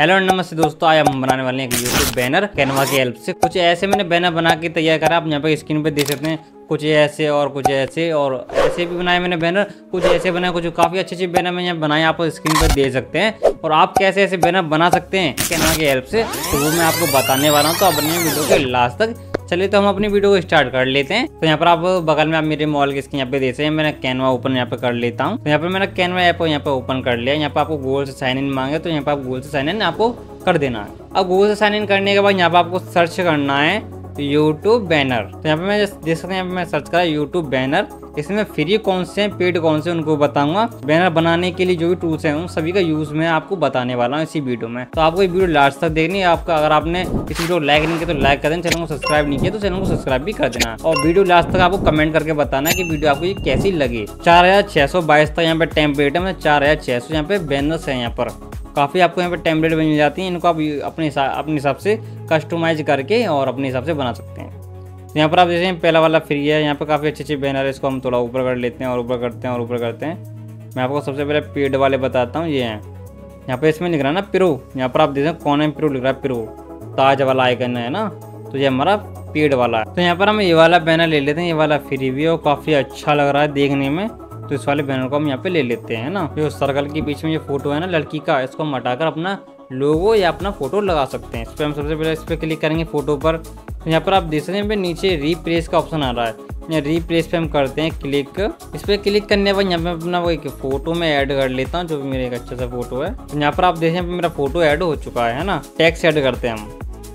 Hello नमस्ते दोस्तों, आज हम बनाने वाले हैं एक यूट्यूब बैनर कैनवा की हेल्प से। कुछ ऐसे मैंने बैनर बना के तैयार करा, आप यहाँ पे स्क्रीन पे देख सकते हैं। कुछ ऐसे और ऐसे भी बनाए मैंने बैनर, कुछ ऐसे बनाए, कुछ काफ़ी अच्छे अच्छे बैनर मैंने यहाँ बनाए, आप स्क्रीन पर दे सकते हैं। और आप कैसे ऐसे बैनर बना सकते हैं कैनवा की हेल्प से, तो वो मैं आपको बताने वाला हूँ, तो आप अपनी वीडियो के लास्ट तक। चलिए तो हम अपनी वीडियो को स्टार्ट कर लेते हैं। तो यहाँ पर आप बगल में आप मेरे मॉल के स्क्रीन यहाँ पे देख सकते हैं। मैंने कैनवा ओपन यहाँ पे कर लेता हूँ। तो यहाँ पे मैंने कैनवा ऐप यहाँ पे ओपन कर लिया। यहाँ पे आपको गूगल से साइन इन मांगे, तो यहाँ पे आप गूगल से साइन इन आपको कर देना है। अब गूगल से साइन इन करने के बाद यहाँ पे आपको सर्च करना है यूट्यूब बैनर। तो यहाँ पे मैं देख सकते हैं, मैं सर्च करा यूट्यूब बैनर। इसमें फ्री कौन से हैं, पेड कौन से, उनको बताऊंगा। बैनर बनाने के लिए जो भी टूल्स हैं उन सभी का यूज मैं आपको बताने वाला हूँ इसी वीडियो में। तो आपको ये वीडियो लास्ट तक देखनी है। आपका अगर आपने इस वीडियो को लाइक नहीं किया तो लाइक कर देना, चैनल को सब्सक्राइब नहीं किया तो चैनल को सब्सक्राइब भी कर देना। और वीडियो लास्ट तक आपको कमेंट करके बताना कि वीडियो आपको ये कैसी लगी। 4622 तक यहाँ पे टेम्पलेट है, मतलब 4600 यहाँ पे बैनर्स है। यहाँ पर काफ़ी आपको यहाँ पे टेम्पलेट मिल जाती हैं। इनको आप अपने हिसाब से कस्टमाइज करके और अपने हिसाब से बना सकते हैं। यहाँ पर आप जैसे पहला वाला फ्री है, यहाँ पर काफ़ी अच्छे अच्छे बैनर है। इसको हम थोड़ा ऊपर कर लेते हैं और ऊपर करते हैं और ऊपर करते हैं। मैं आपको सबसे पहले पेड वाले बताता हूँ, ये हैं। यहाँ पे इसमें लिख रहा है ना प्रो, यहाँ पर आप देख सकते हैं कौन है प्रो लिख रहा है, प्रो ताज वाला आइकन है ना, तो ये हमारा पेड वाला है। तो यहाँ पर हम ये वाला बैनर ले लेते हैं, ये वाला फ्री भी है और काफ़ी अच्छा लग रहा है देखने में, तो इस वाले बैनर को हम यहाँ पे ले लेते हैं ना। जो सर्कल के बीच में ये फोटो है ना लड़की का, इसको हम हटाकर अपना लोगो या अपना फोटो लगा सकते हैं। इस पर हम सबसे पहले इस पर क्लिक करेंगे फोटो पर। यहाँ पर आप देख सकते हैं नीचे रीप्रेस का ऑप्शन आ रहा है, यहाँ रीप्रेस पे हम करते हैं क्लिक। इस पर क्लिक करने पर यहाँ पे अपना वो एक फोटो में ऐड कर लेता हूँ, जो भी मेरा एक अच्छा सा फोटो है। तो यहाँ पर आप देख रहे हैं मेरा फोटो ऐड हो चुका है ना। टेक्स्ट ऐड करते हैं हम,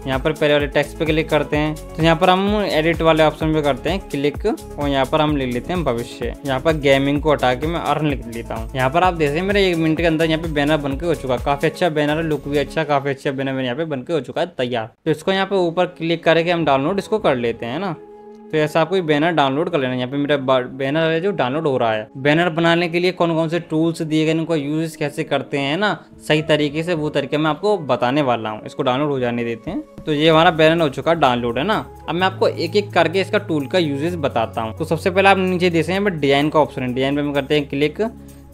यहाँ पर पहले वाले टेक्स्ट पे क्लिक करते हैं। तो यहाँ पर हम एडिट वाले ऑप्शन पे करते हैं क्लिक और यहाँ पर हम ले लेते हैं भविष्य। यहाँ पर गेमिंग को हटा के मैं अर्न लिख लेता हूँ। यहाँ पर आप देख रहे हैं मेरे 1 मिनट के अंदर यहाँ पे बैनर बन के हो चुका है। काफी अच्छा बैनर है, लुक भी अच्छा, काफी अच्छा बैनर मेरे यहाँ पे बन के हो चुका है तैयार। तो इसको यहाँ पे ऊपर क्लिक करके हम डाउनलोड इसको कर लेते हैं ना। तो ऐसा आपको बैनर डाउनलोड कर लेना। यहाँ पे मेरा बैनर है जो डाउनलोड हो रहा है। बैनर बनाने के लिए कौन कौन से टूल्स दिए गए, इनको यूज कैसे करते हैं ना सही तरीके से, वो तरीके मैं आपको बताने वाला हूँ। इसको डाउनलोड हो जाने देते हैं। तो ये हमारा बैनर हो चुका है डाउनलोड है ना। अब मैं आपको एक एक करके इसका टूल का यूजेस बताता हूँ। तो सबसे पहले आप नीचे देख सकते हैं डिजाइन का ऑप्शन है, डिजाइन पे हम करते हैं क्लिक।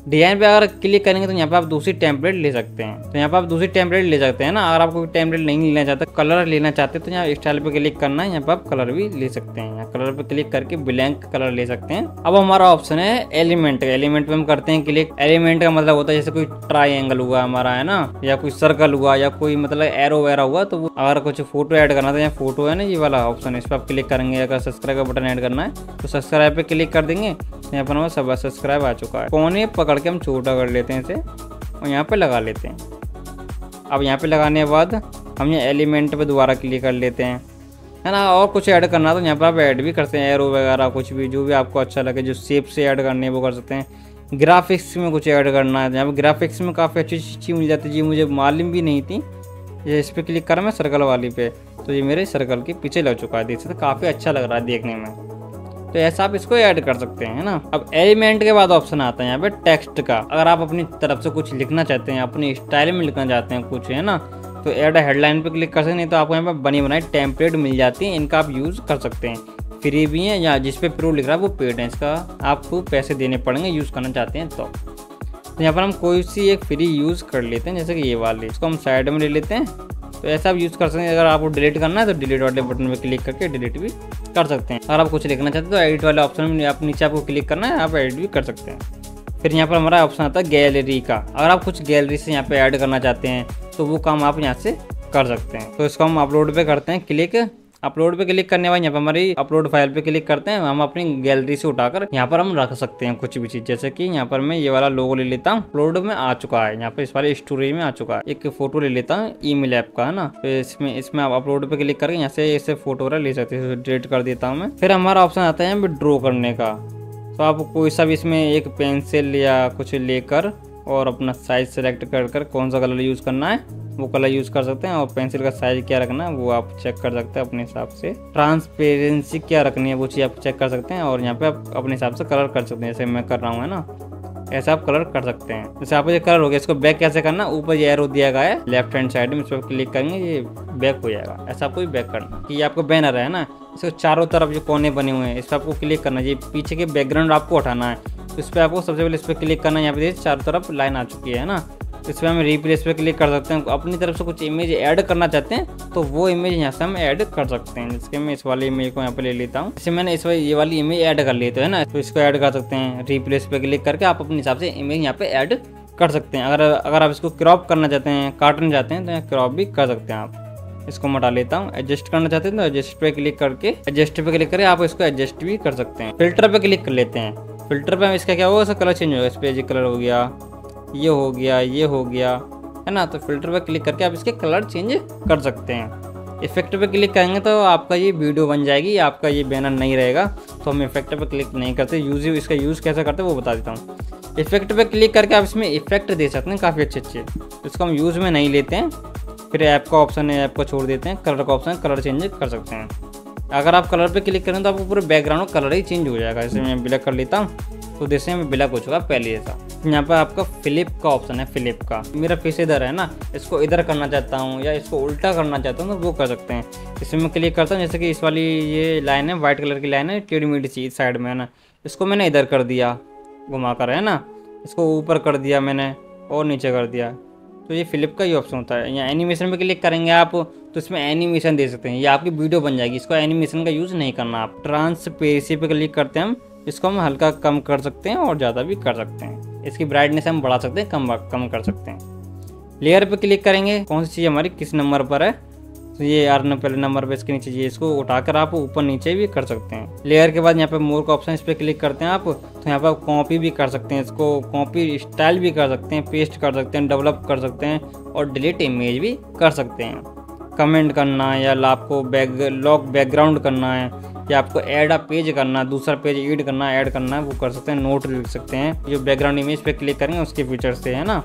डिजाइन पे अगर क्लिक करेंगे तो यहाँ पे आप दूसरी टेम्पलेट ले सकते हैं। तो यहाँ पे आप दूसरी टेम्पलेट ले सकते हैं ना। अगर आपको टेम्पलेट नहीं लेना चाहता, कलर लेना चाहते हैं, तो यहाँ स्टाइल पे क्लिक करना है। यहाँ पे आप कलर भी ले सकते हैं, यहाँ कलर पे क्लिक करके ब्लैंक कलर ले सकते हैं। अब हमारा ऑप्शन है एलिमेंट। एलिमेंट पे हम करते हैं क्लिक। एलिमेंट का मतलब होता है जैसे कोई ट्राइंगल हुआ हमारा है ना, या कोई सर्कल हुआ, या कोई मतलब एरो वगैरह हुआ। तो अगर कुछ फोटो ऐड करना था, यहाँ फोटो है ना ये वाला ऑप्शन, इस पर आप क्लिक करेंगे। अगर सब्सक्राइब का बटन ऐड करना है तो सब्सक्राइब पे क्लिक कर देंगे। यहाँ पर हमारा सब सब्सक्राइब आ चुका है। कोने पकड़ के हम छोटा कर लेते हैं इसे और यहाँ पे लगा लेते हैं। अब यहाँ पे लगाने के बाद हम ये एलिमेंट पे दोबारा क्लिक कर लेते हैं है ना। और कुछ ऐड करना तो यहाँ पर आप ऐड भी करते हैं, एरो वगैरह कुछ भी, जो भी आपको अच्छा लगे, जो शेप से ऐड करने है वो कर सकते हैं। ग्राफिक्स में कुछ ऐड करना है, यहाँ पर ग्राफिक्स में काफ़ी अच्छी चीज़ मिल जाती है, जी मुझे मालूम भी नहीं थी। ये इस पर क्लिक करा मैं सर्कल वाली पे, तो ये मेरे सर्कल के पीछे लग चुका है, देख सकते काफ़ी अच्छा लग रहा है देखने में। तो ऐसा आप इसको ऐड कर सकते हैं ना। अब एलिमेंट के बाद ऑप्शन आता है यहाँ पे टेक्स्ट का। अगर आप अपनी तरफ से कुछ लिखना चाहते हैं, अपने स्टाइल में लिखना चाहते हैं कुछ है ना, तो ऐड हेडलाइन पे क्लिक कर सकते हैं। नहीं तो आपको यहाँ पे बनी बनाई टेम्पलेट मिल जाती है, इनका आप यूज़ कर सकते हैं। फ्री भी हैं, या जिस पे प्रो लिख रहा है वो पेड है, इसका आपको पैसे देने पड़ेंगे यूज़ करना चाहते हैं। तो यहाँ पर हम कोई सी एक फ्री यूज़ कर लेते हैं, जैसे कि ये वाले, इसको हम साइड में ले लेते हैं। तो ऐसा आप यूज़ कर सकते हैं। अगर आपको डिलीट करना है तो डिलीट वाले बटन पर क्लिक करके डिलीट भी कर सकते हैं। अगर आप कुछ लिखना चाहते हैं तो एडिट वाले ऑप्शन में आप नीचे आपको क्लिक करना है, आप एडिट भी कर सकते हैं। फिर यहाँ पर हमारा ऑप्शन आता है गैलरी का। अगर आप कुछ गैलरी से यहाँ पे ऐड करना चाहते हैं तो वो काम आप यहाँ से कर सकते हैं। तो इसको हम अपलोड पे करते हैं क्लिक। अपलोड पे क्लिक करने के बाद यहाँ पर हमारी अपलोड फाइल पे क्लिक करते हैं। हम अपनी गैलरी से उठाकर यहाँ पर हम रख सकते हैं कुछ भी चीज़, जैसे कि यहाँ पर मैं ये वाला लोगो ले लेता हूँ, अपलोड में आ चुका है। यहाँ पर इस वाले स्टोरेज में आ चुका है। एक फोटो ले लेता हूँ ईमेल ऐप का है ना, तो इसमें आप अपलोड पे क्लिक करके यहाँ से इसे फोटो वगैरह ले सकते हैं। डिलीट कर देता हूँ मैं। फिर हमारा ऑप्शन आता है यहाँ पर ड्रॉ करने का। तो आप कोई सा भी इसमें एक पेंसिल या कुछ लेकर और अपना साइज सेलेक्ट कर कौन सा कलर यूज़ करना है वो कलर यूज़ कर सकते हैं। और पेंसिल का साइज क्या रखना है वो आप चेक कर सकते हैं अपने हिसाब से। ट्रांसपेरेंसी क्या रखनी है वो चीज़ आप चेक कर सकते हैं। और यहाँ पे आप अपने हिसाब से कलर कर सकते हैं, जैसे मैं कर रहा हूँ है ना, ऐसा आप कलर कर सकते हैं। जैसे आपको ये कलर हो गया, इसको बैक कैसे करना, ऊपर ये एरो दिया गया है लेफ्ट हैंड साइड में, इस पर क्लिक करेंगे ये बैक हो जाएगा। ऐसा आपको बैक करना कि ये आपको बैनर है ना, इसको चारों तरफ जो कोने बने हुए हैं इस पर आपको क्लिक करना है। ये पीछे के बैकग्राउंड आपको हटाना है, इस पर आपको सबसे पहले इस पर क्लिक करना है। यहाँ पे देखिए चारों तरफ लाइन आ चुकी है ना, तो इसमें हम रिप्लेस पे क्लिक कर सकते हैं। अपनी तरफ से कुछ इमेज ऐड करना चाहते हैं तो वो इमेज यहाँ से हम ऐड कर सकते हैं। जिसके मैं इस वाली इमेज को यहाँ पे ले लेता हूँ। जैसे मैंने इस वाली ये वाली इमेज ऐड कर ली तो है ना, तो इसको ऐड कर सकते हैं। रिप्लेस पे क्लिक करके आप अपने हिसाब से इमेज यहाँ पे ऐड कर सकते हैं। अगर आप इसको क्रॉप करना चाहते हैं, काटना चाहते हैं तो यहाँ क्रॉप भी कर सकते हैं। आप इसको मिटा लेता हूँ। एडजस्ट करना चाहते हैं तो एडजस्ट पे क्लिक करके, एडजस्ट पे क्लिक करें, आप इसको एडजस्ट भी कर सकते हैं। फिल्टर पे क्लिक कर लेते हैं। फिल्टर पे हम इसका क्या होगा, इसका कलर चेंज होगा। इस पर ये कलर हो गया, ये हो गया, ये हो गया, है ना। तो फिल्टर पे क्लिक करके आप इसके कलर चेंज कर सकते हैं। इफेक्ट पे क्लिक करेंगे तो आपका ये वीडियो बन जाएगी, आपका ये बैनर नहीं रहेगा। तो हम इफेक्ट पे क्लिक नहीं करते। इसका यूज़ कैसे करते हैं वो बता देता हूँ। इफेक्ट पे क्लिक करके आप इसमें इफेक्ट दे सकते हैं काफ़ी अच्छे। इसको हम यूज़ में नहीं लेते हैं। फिर ऐप का ऑप्शन है, ऐप को छोड़ देते हैं। कलर का ऑप्शन, कलर चेंज कर सकते हैं। अगर आप कलर पे क्लिक करें तो आपको पूरे बैकग्राउंड का कलर ही चेंज हो जाएगा। जैसे मैं ब्लैक कर लेता हूँ तो जैसे मैं ब्लैक हो चुका पहले जैसा। यहाँ पर आपका फ्लिप का ऑप्शन है, फ्लिप का। मेरा फेस इधर है ना, इसको इधर करना चाहता हूँ या इसको उल्टा करना चाहता हूँ तो वो कर सकते हैं। इसमें मैं क्लिक करता हूँ। जैसे कि इस वाली ये लाइन है, वाइट कलर की लाइन है, टेढ़ी मेढ़ी चीज साइड में है ना, इसको मैंने इधर कर दिया घुमा कर, है ना। इसको ऊपर कर दिया मैंने और नीचे कर दिया। तो ये फ्लिप का ही ऑप्शन होता है। यहाँ एनिमेशन पे क्लिक करेंगे आप तो इसमें एनिमेशन दे सकते हैं। ये आपकी वीडियो बन जाएगी, इसको एनिमेशन का यूज़ नहीं करना। आप ट्रांसपेरेंसी पे क्लिक करते हैं। हम इसको हम हल्का कम कर सकते हैं और ज़्यादा भी कर सकते हैं। इसकी ब्राइटनेस हम बढ़ा सकते हैं, कम कर सकते हैं। लेयर पे क्लिक करेंगे, कौन सी चीज़ हमारी किस नंबर पर है तो ये यार पहले नंबर पर, इसके नीचे ये, इसको उठाकर आप ऊपर नीचे भी कर सकते हैं। लेयर के बाद यहाँ पे मोर का ऑप्शन, इस पर क्लिक करते हैं आप तो यहाँ पर कॉपी भी कर सकते हैं। इसको कॉपी स्टाइल भी कर सकते हैं, पेस्ट कर सकते हैं, डेवलप कर सकते हैं और डिलीट इमेज भी कर सकते हैं। कमेंट करना है या आपको लॉक बैकग्राउंड करना है या आपको ऐड अ पेज करना, दूसरा पेज ऐड करना, ऐड करना है वो कर सकते हैं। नोट लिख सकते हैं जो बैकग्राउंड इमेज पे क्लिक करेंगे उसके फीचर से, है ना।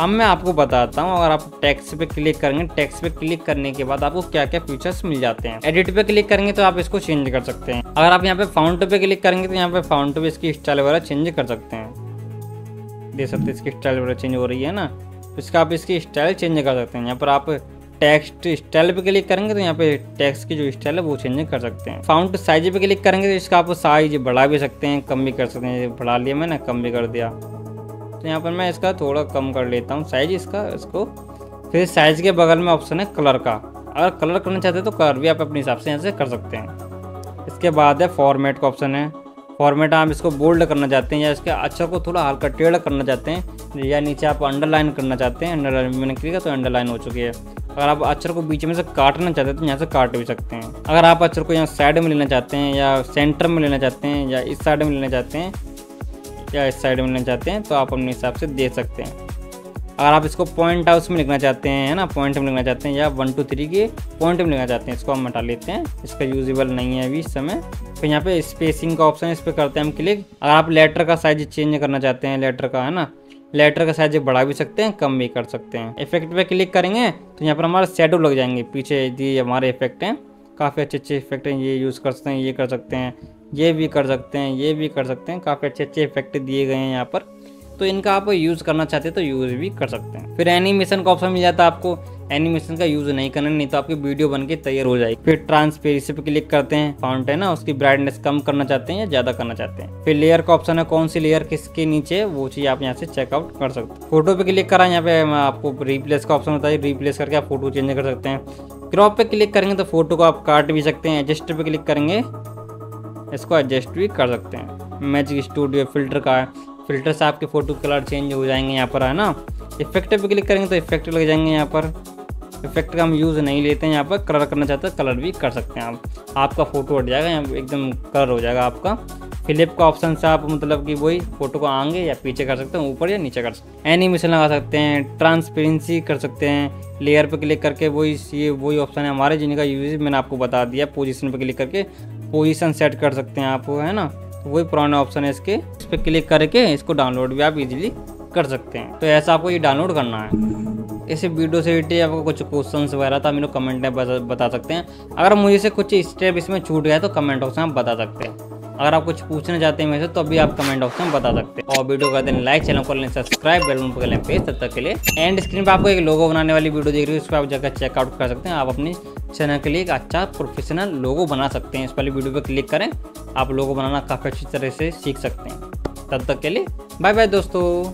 अब मैं आपको बताता हूँ। अगर आप टेक्स्ट पे क्लिक करेंगे, टेक्स्ट पे क्लिक करने के बाद आपको क्या क्या फीचर्स मिल जाते हैं। एडिट पे क्लिक करेंगे तो आप इसको चेंज कर सकते हैं। अगर आप यहाँ पे फाउंट पे क्लिक करेंगे तो यहाँ पे फाउंट पे इसकी स्टाइल वगैरह चेंज कर सकते हैं। देख सकते हैं इसकी स्टाइल वगैरह चेंज हो रही है ना, इसका आप इसकी स्टाइल चेंज कर सकते हैं। यहाँ पर आप टेक्स्ट स्टाइल पे क्लिक करेंगे तो यहाँ पे टेक्स्ट की जो स्टाइल है वो चेंज कर सकते हैं। फाउंट साइज पे क्लिक करेंगे तो इसका आप साइज बढ़ा भी सकते हैं, कम भी कर सकते हैं। बढ़ा लिया मैंने, कम भी कर दिया। तो यहाँ पर मैं इसका थोड़ा कम कर लेता हूँ साइज इसका, इसको। फिर साइज के बगल में ऑप्शन है कलर का। अगर कलर करना चाहते हैं तो कलर भी आप अपने हिसाब से यहाँ से कर सकते हैं। इसके बाद है फॉर्मेट का ऑप्शन है। फॉर्मेट आप इसको बोल्ड करना चाहते हैं या इसके अक्षर को थोड़ा हल्का टेढ़ा करना चाहते हैं या नीचे आप अंडरलाइन करना चाहते हैं। अंडरलाइन मैंने क्लिक किया तो अंडरलाइन हो चुकी है। अगर आप अक्षर को बीच में से काटना चाहते हैं तो यहाँ से काट भी सकते हैं। अगर आप अक्षर को यहाँ साइड में लेना चाहते हैं या सेंटर में लेना चाहते हैं या इस साइड में लेना चाहते हैं या इस साइड में लेना चाहते हैं तो आप अपने हिसाब से दे सकते हैं। अगर आप इसको पॉइंट हाउस में लिखना चाहते हैं, है ना, पॉइंट में लिखना चाहते हैं या 1 2 3 के पॉइंट में लिखना चाहते हैं, इसको हम हटा लेते हैं, इसका यूजेबल नहीं है अभी इस समय। तो यहाँ पे स्पेसिंग का ऑप्शन है, इस पर करते हैं हम क्लिक। अगर आप लेटर का साइज चेंज करना चाहते हैं, लेटर का, है ना, लेटर का साइज बढ़ा भी सकते हैं, कम भी कर सकते हैं। इफेक्ट पे क्लिक करेंगे तो यहाँ पर हमारे शेडो लग जाएंगे पीछे। ये हमारे इफेक्ट हैं, काफ़ी अच्छे अच्छे इफेक्ट हैं, ये यूज़ कर सकते हैं, ये कर सकते हैं, ये भी कर सकते हैं, ये भी कर सकते हैं। काफ़ी अच्छे अच्छे इफेक्ट दिए गए हैं यहाँ पर, तो इनका आप यूज़ करना चाहते हैं तो यूज़ भी कर सकते हैं। फिर एनिमेशन का ऑप्शन मिल जाता है आपको। एनिमेशन का यूज़ नहीं करना, नहीं तो आपकी वीडियो बन के तैयार हो जाएगी। फिर ट्रांसपेरेंसी पे क्लिक करते हैं। फाउंट है ना, उसकी ब्राइटनेस कम करना चाहते हैं या ज़्यादा करना चाहते हैं। फिर लेयर का ऑप्शन है, कौन सी लेयर किसके नीचे वो चीज़ आप यहाँ से चेकआउट कर सकते हैं। फोटो पे क्लिक करा, यहाँ पे आपको रिप्लेस का ऑप्शन होता है, रिप्लेस करके आप फोटो चेंज कर सकते हैं। क्रॉप पे क्लिक करेंगे तो फोटो को आप काट भी सकते हैं। एडजस्ट पे क्लिक करेंगे, इसको एडजस्ट भी कर सकते हैं। मैजिक स्टूडियो फिल्टर का है, फिल्टर से आपके फोटो कलर चेंज हो जाएंगे यहाँ पर, है ना। इफेक्ट पे क्लिक करेंगे तो इफेक्ट लग जाएंगे यहाँ पर। इफेक्ट का हम यूज़ नहीं लेते हैं यहाँ पर। कलर करना चाहते हैं कलर भी कर सकते हैं आप। आपका फोटो हट जाएगा, एकदम कलर हो जाएगा आपका। फ्लिप का ऑप्शन से आप मतलब कि वही फोटो को आगे या पीछे कर सकते हैं, ऊपर या नीचे कर सकते हैं। एनिमेशन लगा सकते हैं, ट्रांसपेरेंसी कर सकते हैं। लेयर पर क्लिक करके वही ऑप्शन है हमारे, जिनका यूज मैंने आपको बता दिया। पोजिशन पर क्लिक करके पोजिशन सेट कर सकते हैं आप, है ना, वही पुराने ऑप्शन है इसके। इस पर क्लिक करके इसको डाउनलोड भी आप इजीली कर सकते हैं। तो ऐसा आपको ये डाउनलोड करना है। इस वीडियो से रिलेटेड आपको कुछ क्वेश्चंस वगैरह था, मेरे कमेंट में बता सकते हैं। अगर मुझे से कुछ स्टेप इसमें छूट गया तो कमेंट ऑप्शन आप बता सकते हैं। अगर आप कुछ पूछना चाहते हैं मेरे से तो अभी आप कमेंट ऑप्शन में बता सकते हैं। और वीडियो कर दें लाइक, चैनल को लें सब्सक्राइब, बेल आइकन को लें प्रेस। तब तक के लिए एंड स्क्रीन पर आपको एक लोगो बनाने वाली वीडियो देख रही है, उसको आप जाकर चेकआउट कर सकते हैं। आप अपने चैनल के लिए एक अच्छा प्रोफेशनल लोगो बना सकते हैं। इस वाली वीडियो पर क्लिक करें, आप लोगो बनाना काफ़ी अच्छी तरह से सीख सकते हैं। तब तक के लिए बाय बाय दोस्तों।